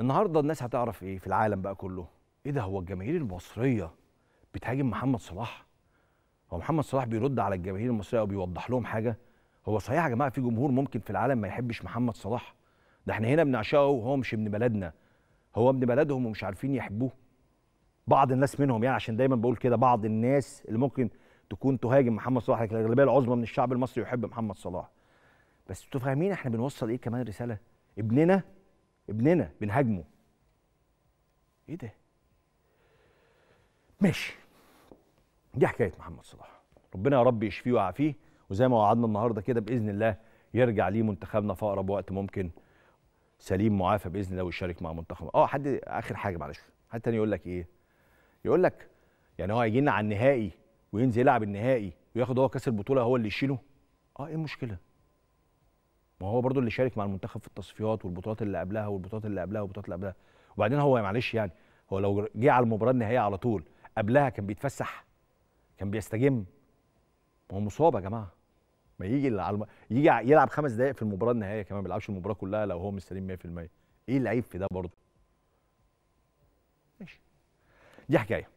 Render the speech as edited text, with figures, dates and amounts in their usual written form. النهارده الناس هتعرف ايه في العالم بقى كله؟ ايه ده، هو الجماهير المصريه بتهاجم محمد صلاح؟ هو محمد صلاح بيرد على الجماهير المصريه وبيوضح لهم حاجه؟ هو صحيح يا جماعه في جمهور ممكن في العالم ما يحبش محمد صلاح، ده احنا هنا بنعشقه وهو مش ابن بلدنا، هو ابن بلدهم ومش عارفين يحبوه. بعض الناس منهم يعني، عشان دايما بقول كده بعض الناس اللي ممكن تكون تهاجم محمد صلاح، لكن الاغلبيه العظمى من الشعب المصري يحب محمد صلاح. بس انتوا فاهمين احنا بنوصل ايه كمان رساله؟ ابننا بنهاجمه. ايه ده؟ ماشي، دي حكايه محمد صلاح، ربنا يا رب يشفيه ويعافيه، وزي ما وعدنا النهارده كده باذن الله يرجع ليه منتخبنا في اقرب وقت ممكن سليم معافى باذن الله ويشارك مع منتخب. حد اخر حاجه معلش، حد تاني يقول لك ايه؟ يقول لك يعني هو هيجي لنا على النهائي وينزل يلعب النهائي وياخد هو كاس البطوله، هو اللي يشيله؟ ايه المشكله؟ ما هو برضو اللي شارك مع المنتخب في التصفيات والبطولات اللي قبلها والبطولات اللي قبلها. وبعدين هو معلش يعني هو لو جه على المباراه النهائيه على طول قبلها كان بيتفسح، كان بيستجم، ما هو مصاب يا جماعه. ما يجي يجي يلعب 5 دقائق في المباراه النهائيه كمان، ما بيلعبش المباراه كلها لو هو مش سليم 100%. ايه العيب في ده برضو؟ ماشي، دي حكايه.